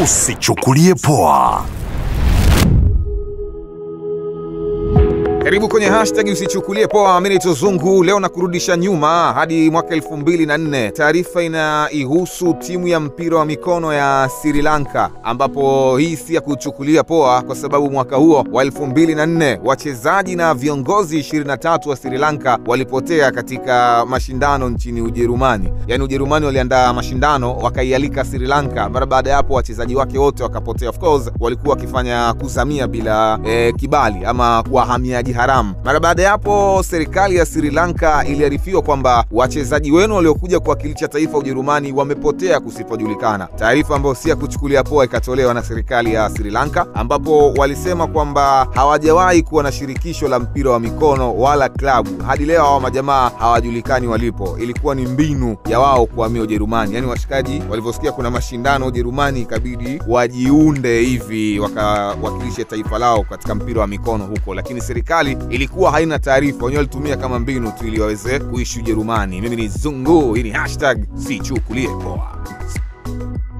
Usichukulie poa. Karibu kwenye hashtag usichukulie poa. Mimi ni Zungu. Leo nakurudisha nyuma hadi mwaka 2004. Taarifa inaihusu timu ya mpira wa mikono ya Sri Lanka, ambapo hii si ya kuchukulia poa kwa sababu mwaka huo wa 2004 wachezaji na viongozi 23 wa Sri Lanka walipotea katika mashindano nchini Ujerumani. Yani Ujerumani waliandaa mashindano, wakaialika Sri Lanka. Mara baada ya hapo wachezaji wake wote wakapotea. Of course walikuwa wakifanya kuzamia bila kibali ama kuhamia haram. Mara baada ya hapo serikali ya Sri Lanka iliarifiwa kwamba wachezaji wenu waliokuja kuwakilisha taifa Ujerumani wamepotea kusipojulikana. Taarifa ambayo si ya kuchukulia poa ikatolewa na serikali ya Sri Lanka, ambapo walisema kwamba hawajawahi kuwa na shirikisho la mpira wa mikono wala klabu. Hadi leo hao majamaa hawajulikani walipo. Ilikuwa ni mbinu ya wao kuhamia Ujerumani. Yani washikaji walivyosikia kuna mashindano Ujerumani ikabidi wajiunde hivi wakawakilisha taifa lao katika mpira wa mikono huko, lakini serikali ilikuwa haina taarifa. Wenyewe walitumia kama mbinu tu ili waweze kuishi Ujerumani. Mimi ni Zungu, hii ni hashtag usichukulie poa.